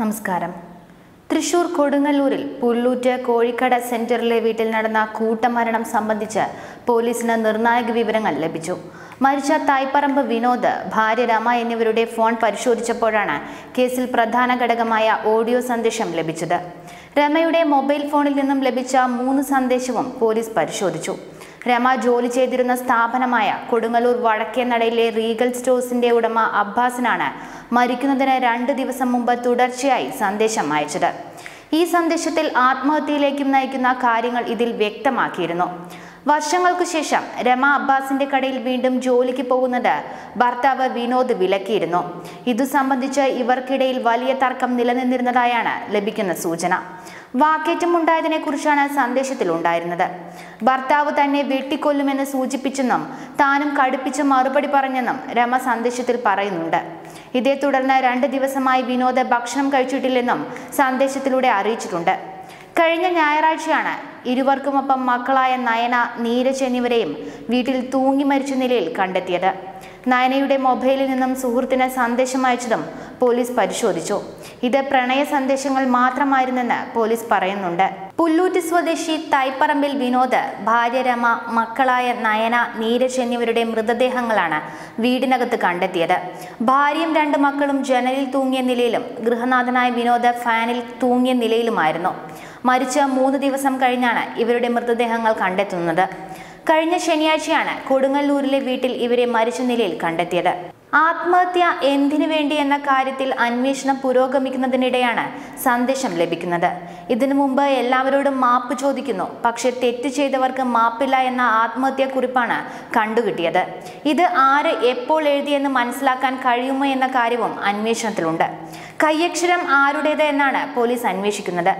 നമസ്കാരം. തൃശൂർ കൊടുങ്ങല്ലൂരിൽ പുല്ലൂറ്റ് കോഴിക്കട സെന്ററിലെ വീട്ടിൽ നടന്ന കൂട്ടമരണം സംബന്ധിച്ച് പോലീസിന് നിർണായക വിവരങ്ങൾ ലഭിച്ചു. മരിച്ച തായ്പറമ്പ് വിനോദ്, ഭാര്യ രമ എന്നിവരുടെ ഫോൺ പരിശോധിച്ചപ്പോഴാണ് കേസിൽ പ്രധാന ഘടകമായ ഓഡിയോ സന്ദേശം ലഭിച്ചത്. രമയുടെ മൊബൈൽ ഫോണിൽ നിന്നും ലഭിച്ച 3 സന്ദേശവും പോലീസ് പരിശോധിച്ചു. രമ ജോലി ചെയ്തിരുന്ന സ്ഥാപനമായ കൊടുങ്ങല്ലൂർ വടക്കേനടയിലെ റീഗൽ സ്റ്റോഴ്സിന്റെ ഉടമ അബ്ബാസിനാണ് മരിക്കുന്നതിന് 2 ദിവസം മുമ്പ് തുടർച്ചയായി സന്ദേശം അയച്ചത്. ഈ സന്ദേശത്തിൽ ആത്മഹത്യയിലേക്കും നയിക്കുന്ന കാര്യങ്ങൾ ഇതിൽ വ്യക്തമാക്കിയിരുന്നു. വർഷങ്ങൾക്കു ശേഷം രമ അബ്ബാസിന്റെ കടയിൽ വീണ്ടും ജോലിക്ക് പോകുന്നത് ഭർത്താവ് വിനോദ് വിലക്കിയിരുന്നു. ഇതു സംബന്ധിച്ച് ഇവർക്കിടയിൽ വലിയ തർക്കം നിലനിന്നിരുന്നതായാണ് ലഭിക്കുന്ന സൂചന. വാക്കേറ്റം ഉണ്ടായതിനെ കുറിച്ചാണ് സന്ദേശത്തിൽ ഉണ്ടായിരുന്നത്. ഭർത്താവ് തന്നെ വെട്ടിക്കൊല്ലുമെന്ന് സൂചിപ്പിച്ചെന്നും താനും കടുപ്പിച്ച് മറുപടി പറഞ്ഞെന്നും രമ സന്ദേശത്തിൽ പറയുന്നുണ്ട്. ഇതേ തുടർന്ന് 2 ദിവസമായി വിനോദ് ഭക്ഷണം കഴിച്ചിട്ടില്ലെന്നും സന്ദേശത്തിലൂടെ അറിയിച്ചിട്ടുണ്ട്. കഴിഞ്ഞ ഞായറാഴ്ചയാണ് ഇരുവർക്കുമൊപ്പം മക്കളായ നയന, നീരജ് എന്നിവരെയും വീട്ടിൽ തൂങ്ങി മരിച്ച നിലയിൽ കണ്ടെത്തിയത്. നയനയുടെ മൊബൈലിൽ നിന്നും സുഹൃത്തിന് സന്ദേശം അയച്ചതും പോലീസ് പരിശോധിച്ചു. ഇത് പ്രണയ സന്ദേശങ്ങൾ മാത്രമായിരുന്നെന്ന് പോലീസ് പറയുന്നുണ്ട്. പുല്ലൂറ്റ് സ്വദേശി തൈപ്പറമ്പിൽ വിനോദ്, ഭാര്യ രമ, മക്കളായ നയന, നീരജ് എന്നിവരുടെ മൃതദേഹങ്ങളാണ് വീടിനകത്ത് കണ്ടെത്തിയത്. ഭാര്യയും 2 മക്കളും ജനലിൽ തൂങ്ങിയ നിലയിലും ഗൃഹനാഥനായ വിനോദ് ഫാനിൽ തൂങ്ങിയ നിലയിലുമായിരുന്നു. മരിച്ച 3 ദിവസം കഴിഞ്ഞാണ് ഇവരുടെ മൃതദേഹങ്ങൾ കണ്ടെത്തുന്നത്. കഴിഞ്ഞ ശനിയാഴ്ചയാണ് കൊടുങ്ങല്ലൂരിലെ വീട്ടിൽ ഇവരെ മരിച്ച നിലയിൽ കണ്ടെത്തിയത്. ആത്മഹത്യ എന്തിനു വേണ്ടി എന്ന കാര്യത്തിൽ അന്വേഷണം പുരോഗമിക്കുന്നതിനിടെയാണ് സന്ദേശം ലഭിക്കുന്നത്. ഇതിനു മുമ്പ് എല്ലാവരോടും മാപ്പ് ചോദിക്കുന്നു, പക്ഷെ തെറ്റ് ചെയ്തവർക്ക് മാപ്പില്ല എന്ന ആത്മഹത്യക്കുറിപ്പാണ് കണ്ടുകിട്ടിയത്. ഇത് ആര് എപ്പോൾ എഴുതിയെന്ന് മനസ്സിലാക്കാൻ കഴിയുമോ എന്ന കാര്യവും അന്വേഷണത്തിലുണ്ട്. കയ്യക്ഷരം ആരുടേത് എന്നാണ് പോലീസ് അന്വേഷിക്കുന്നത്.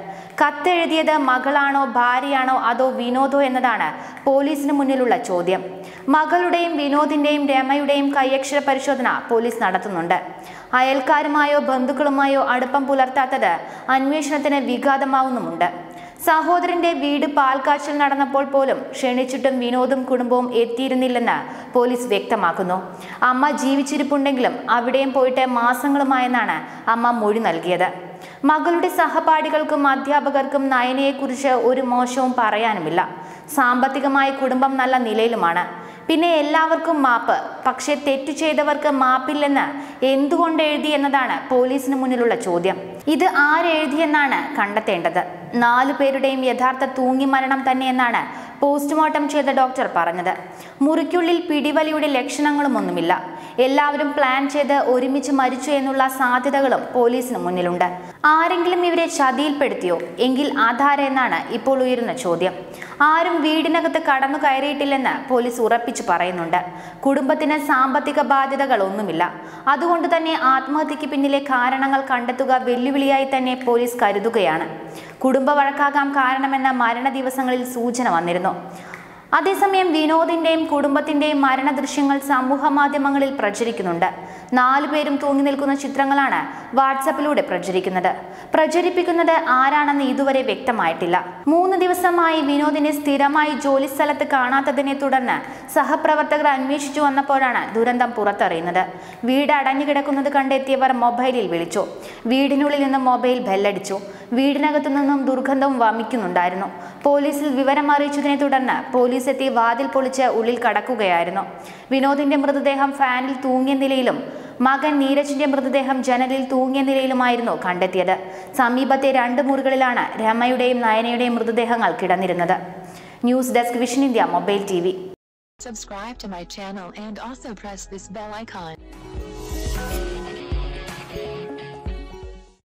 കത്തെഴുതിയത് മകളാണോ ഭാര്യയാണോ അതോ വിനോദോ എന്നതാണ് പോലീസിന് മുന്നിലുള്ള ചോദ്യം. മകളുടെയും വിനോദിന്റെയും രമയുടെയും കയ്യക്ഷര പരിശോധന പോലീസ് നടത്തുന്നുണ്ട്. അയൽക്കാരുമായോ ബന്ധുക്കളുമായോ അടുപ്പം പുലർത്താത്തത് അന്വേഷണത്തിന് വിഘാതമാവുന്നുമുണ്ട്. സഹോദരന്റെ വീട് പാൽക്കാച്ചിൽ നടന്നപ്പോൾ പോലും ക്ഷണിച്ചിട്ടും വിനോദും കുടുംബവും എത്തിയിരുന്നില്ലെന്ന് പോലീസ് വ്യക്തമാക്കുന്നു. അമ്മ ജീവിച്ചിരിപ്പുണ്ടെങ്കിലും അവിടെയും പോയിട്ട് മാസങ്ങളുമായെന്നാണ് അമ്മ മൊഴി നൽകിയത്. മകളുടെ സഹപാഠികൾക്കും അധ്യാപകർക്കും നയനയെക്കുറിച്ച് ഒരു മോശവും പറയാനുമില്ല. സാമ്പത്തികമായി കുടുംബം നല്ല നിലയിലുമാണ്. പിന്നെ എല്ലാവർക്കും മാപ്പ്, പക്ഷേ തെറ്റു ചെയ്തവർക്ക് മാപ്പില്ലെന്ന് എന്തുകൊണ്ട് എഴുതി എന്നതാണ് പോലീസിന് മുന്നിലുള്ള ചോദ്യം. ഇത് ആരെഴുതിയെന്നാണ് കണ്ടെത്തേണ്ടത്. 4 പേരുടെയും യഥാർത്ഥ തൂങ്ങി മരണം തന്നെയെന്നാണ് പോസ്റ്റ്മോർട്ടം ചെയ്ത ഡോക്ടർ പറഞ്ഞത്. മുറിക്കുള്ളിൽ പിടിവലിയുടെ ലക്ഷണങ്ങളുമൊന്നുമില്ല. എല്ലാവരും പ്ലാൻ ചെയ്ത് ഒരുമിച്ച് മരിച്ചു എന്നുള്ള സാധ്യതകളും പോലീസിന് മുന്നിലുണ്ട്. ആരെങ്കിലും ഇവരെ ചതിയിൽപ്പെടുത്തിയോ? എങ്കിൽ ആധാരം എന്നാണ് ഇപ്പോൾ ഉയരുന്ന ചോദ്യം. ആരും വീടിനകത്ത് കടന്നു കയറിയിട്ടില്ലെന്ന് പോലീസ് ഉറപ്പിച്ചു പറയുന്നുണ്ട്. കുടുംബത്തിന് സാമ്പത്തിക ബാധ്യതകളൊന്നുമില്ല. അതുകൊണ്ട് തന്നെ ആത്മഹത്യക്ക് പിന്നിലെ കാരണങ്ങൾ കണ്ടെത്തുക വെല്ലുവിളിയായി തന്നെ പോലീസ് കരുതുകയാണ്. കുടുംബ വഴക്കാകാം കാരണമെന്ന മരണ ദിവസങ്ങളിൽ സൂചന വന്നിരുന്നു. അതേസമയം വിനോദിന്റെയും കുടുംബത്തിന്റെയും മരണദൃശ്യങ്ങൾ സമൂഹ മാധ്യമങ്ങളിൽ പ്രചരിക്കുന്നുണ്ട്. 4 പേരും തൂങ്ങി നിൽക്കുന്ന ചിത്രങ്ങളാണ് വാട്സാപ്പിലൂടെ പ്രചരിപ്പിക്കുന്നത് ആരാണെന്ന് ഇതുവരെ വ്യക്തമായിട്ടില്ല. 3 ദിവസമായി വിനോദിനെ സ്ഥിരമായി ജോലി സ്ഥലത്ത് കാണാത്തതിനെ തുടർന്ന് സഹപ്രവർത്തകർ അന്വേഷിച്ചു വന്നപ്പോഴാണ് ദുരന്തം പുറത്തറിയുന്നത്. വീട് അടഞ്ഞുകിടക്കുന്നത് കണ്ടെത്തിയവർ മൊബൈലിൽ വിളിച്ചു. വീടിനുള്ളിൽ നിന്നും മൊബൈൽ ബെല്ലടിച്ചു. വീടിനകത്തു നിന്നും ദുർഗന്ധം വമിക്കുന്നുണ്ടായിരുന്നു. പോലീസിൽ വിവരം അറിയിച്ചതിനെ തുടർന്ന് പോലീസ് എത്തി വാതിൽ പൊളിച്ച് ഉള്ളിൽ കടക്കുകയായിരുന്നു. വിനോദിന്റെ മൃതദേഹം ഫാനിൽ തൂങ്ങിയ നിലയിലും മകൻ നീരജിന്റെ മൃതദേഹം ജനലിൽ തൂങ്ങിയ നിലയിലുമായിരുന്നു കണ്ടെത്തിയത്. സമീപത്തെ 2 മുറികളിലാണ് രമയുടെയും നയനയുടെയും മൃതദേഹങ്ങൾ കിടന്നിരുന്നത്. News desk vision India mobile TV. Subscribe to my channel and also press this bell icon.